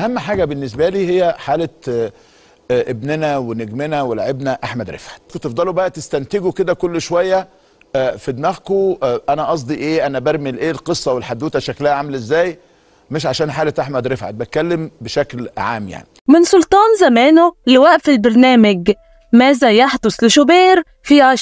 أهم حاجة بالنسبة لي هي حالة ابننا ونجمنا ولاعبنا أحمد رفعت. تفضلوا بقى تستنتجوا كده كل شوية في دماغكم أنا قصدي إيه، أنا برمل إيه، القصة والحدوتة شكلها عامل إزاي، مش عشان حالة أحمد رفعت، بتكلم بشكل عام يعني. من سلطان زمانه لوقف البرنامج ماذا يحدث لشوبير في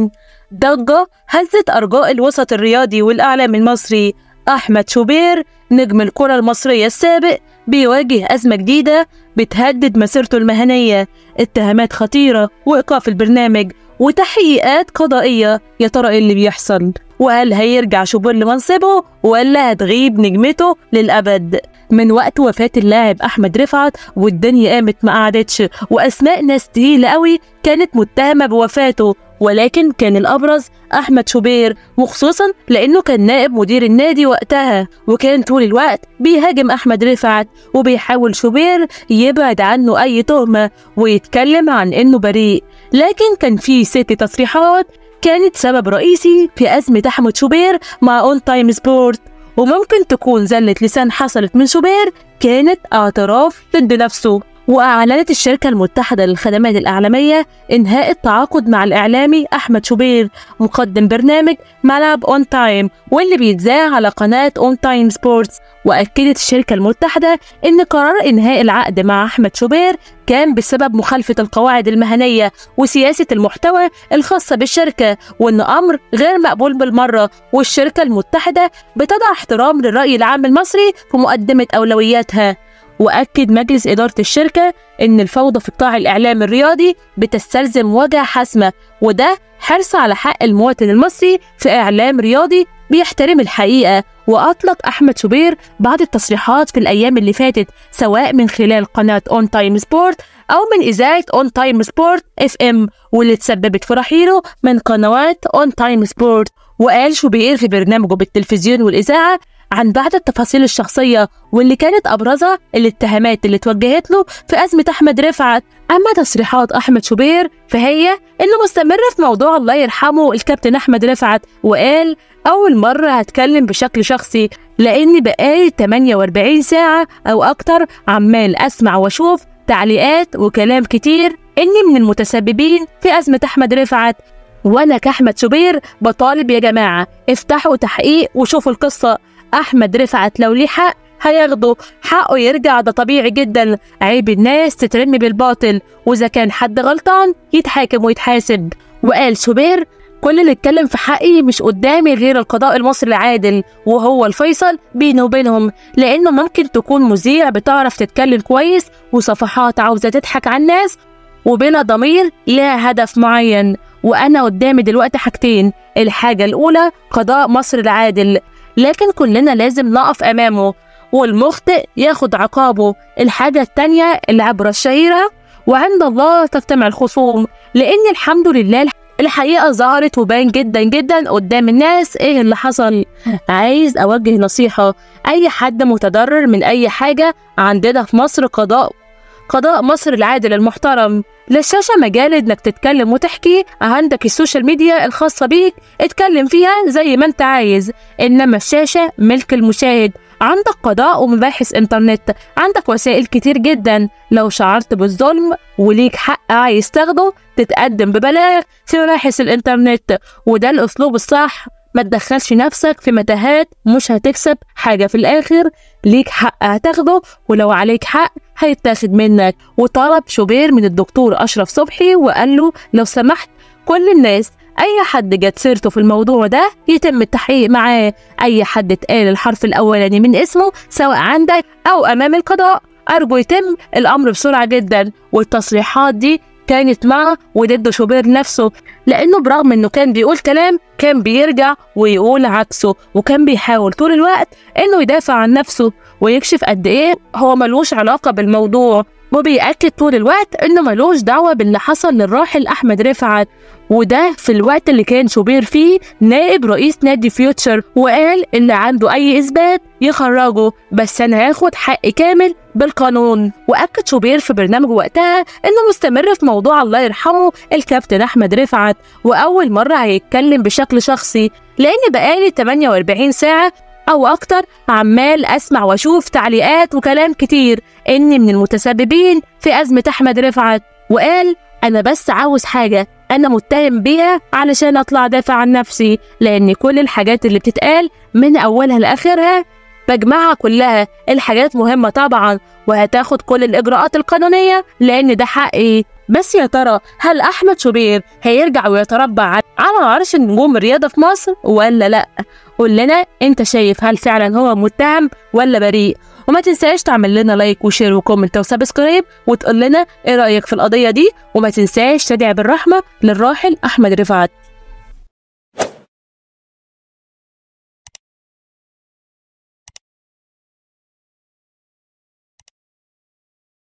2024؟ ضجة هزت أرجاء الوسط الرياضي والإعلام المصري. أحمد شوبير نجم الكرة المصرية السابق بيواجه أزمة جديدة بتهدد مسيرته المهنية، اتهامات خطيرة وإيقاف البرنامج وتحقيقات قضائية. يا ترى إيه اللي بيحصل؟ وهل هيرجع شوبير لمنصبه ولا هتغيب نجمته للأبد؟ من وقت وفاة اللاعب أحمد رفعت والدنيا قامت ما قعدتش، وأسماء ناس تقيلة قوي كانت متهمة بوفاته، ولكن كان الأبرز أحمد شوبير، وخصوصا لأنه كان نائب مدير النادي وقتها، وكان طول الوقت بيهاجم أحمد رفعت، وبيحاول شوبير يبعد عنه أي تهمة ويتكلم عن إنه بريء. لكن كان في 6 تصريحات كانت سبب رئيسي في أزمة أحمد شوبير مع أون تايم سبورت، وممكن تكون زلة لسان حصلت من شوبير كانت اعتراف ضد نفسه. وأعلنت الشركة المتحدة للخدمات الإعلامية إنهاء التعاقد مع الإعلامي أحمد شوبير مقدم برنامج ملعب أون تايم واللي بيتذاع على قناة أون تايم سبورتس. وأكدت الشركة المتحدة إن قرار إنهاء العقد مع أحمد شوبير كان بسبب مخالفة القواعد المهنية وسياسة المحتوى الخاصة بالشركة، وإن أمر غير مقبول بالمرة، والشركة المتحدة بتضع احترام للرأي العام المصري في مقدمة أولوياتها. وأكد مجلس إدارة الشركة إن الفوضى في قطاع الإعلام الرياضي بتستلزم مواجهة حاسمة، وده حرص على حق المواطن المصري في إعلام رياضي بيحترم الحقيقة. وأطلق أحمد شوبير بعض التصريحات في الأيام اللي فاتت، سواء من خلال قناة أون تايم سبورت أو من إذاعة أون تايم سبورت FM، واللي تسببت في رحيله من قنوات أون تايم سبورت. وقال شوبير في برنامجه بالتلفزيون والإذاعة عن بعض التفاصيل الشخصية، واللي كانت أبرزها الاتهامات اللي توجهت له في أزمة أحمد رفعت. أما تصريحات أحمد شوبير فهي إنه مستمر في موضوع الله يرحمه الكابتن أحمد رفعت، وقال أول مرة هتكلم بشكل شخصي لأني بقالي 48 ساعة أو أكتر عمال أسمع وأشوف تعليقات وكلام كتير إني من المتسببين في أزمة أحمد رفعت، وأنا كأحمد شوبير بطالب يا جماعة افتحوا تحقيق وشوفوا القصة. أحمد رفعت لو ليه حق هياخده، حقه يرجع، ده طبيعي جدا، عيب الناس تترمي بالباطل، وإذا كان حد غلطان يتحاكم ويتحاسب. وقال شوبير كل اللي اتكلم في حقي مش قدامي غير القضاء المصري العادل وهو الفيصل بينه وبينهم، لأنه ممكن تكون مذيع بتعرف تتكلم كويس وصفحات عاوزة تضحك على الناس وبلا ضمير لها هدف معين، وأنا قدامي دلوقتي حاجتين، الحاجة الأولى قضاء مصر العادل لكن كلنا لازم نقف أمامه والمخطئ ياخد عقابه، الحاجة التانية العبرة الشهيرة وعند الله تجتمع الخصوم، لأن الحمد لله الحقيقة ظهرت وبان جدا جدا قدام الناس ايه اللي حصل. عايز أوجه نصيحة، أي حد متضرر من أي حاجة عندنا في مصر قضاء مصر العادل المحترم، لا الشاشة مجال انك تتكلم وتحكي، عندك السوشيال ميديا الخاصة بيك اتكلم فيها زي ما انت عايز، انما الشاشة ملك المشاهد، عندك قضاء ومباحث انترنت، عندك وسائل كتير جدا، لو شعرت بالظلم وليك حق عايز تاخده تتقدم ببلاغ في مباحث الانترنت، وده الاسلوب الصح، ما تدخلش نفسك في متاهات مش هتكسب حاجة في الآخر، ليك حق هتاخده ولو عليك حق هيتاخد منك. وطلب شوبير من الدكتور أشرف صبحي وقال له لو سمحت كل الناس أي حد جت سيرته في الموضوع ده يتم التحقيق معاه، أي حد اتقال الحرف الأولاني من اسمه سواء عندك أو أمام القضاء أرجو يتم الأمر بسرعة جدا. والتصريحات دي كانت معه وضد شوبير نفسه، لأنه برغم إنه كان بيقول كلام كان بيرجع ويقول عكسه، وكان بيحاول طول الوقت إنه يدافع عن نفسه ويكشف قد إيه هو ملوش علاقة بالموضوع، وبيأكد طول الوقت إنه ملوش دعوة باللي حصل للراحل أحمد رفعت، وده في الوقت اللي كان شوبير فيه نائب رئيس نادي فيوتشر. وقال اللي عنده أي إثبات يخرجه بس أنا هاخد حق كامل بالقانون. وأكد شوبير في برنامجه وقتها إنه مستمر في موضوع الله يرحمه الكابتن أحمد رفعت، وأول مرة هيتكلم بشكل شخصي لأن بقالي 48 ساعة او اكتر، عمال اسمع واشوف تعليقات وكلام كتير اني من المتسببين في ازمه احمد رفعت، وقال انا بس عاوز حاجه انا متهم بيها علشان اطلع دافع عن نفسي، لان كل الحاجات اللي بتتقال من اولها لاخرها بجمعها كلها، الحاجات مهمه طبعا وهتاخد كل الاجراءات القانونيه لان ده حقي. بس يا ترى هل احمد شوبير هيرجع ويتربع على عرش النجوم الرياضه في مصر ولا لا؟ قول لنا انت شايف هل فعلا هو متهم ولا بريء؟ وما تنساش تعمل لنا لايك وشير وكومنت وسبسكرايب وتقول لنا ايه رايك في القضيه دي، وما تنساش تدعي بالرحمه للراحل احمد رفعت.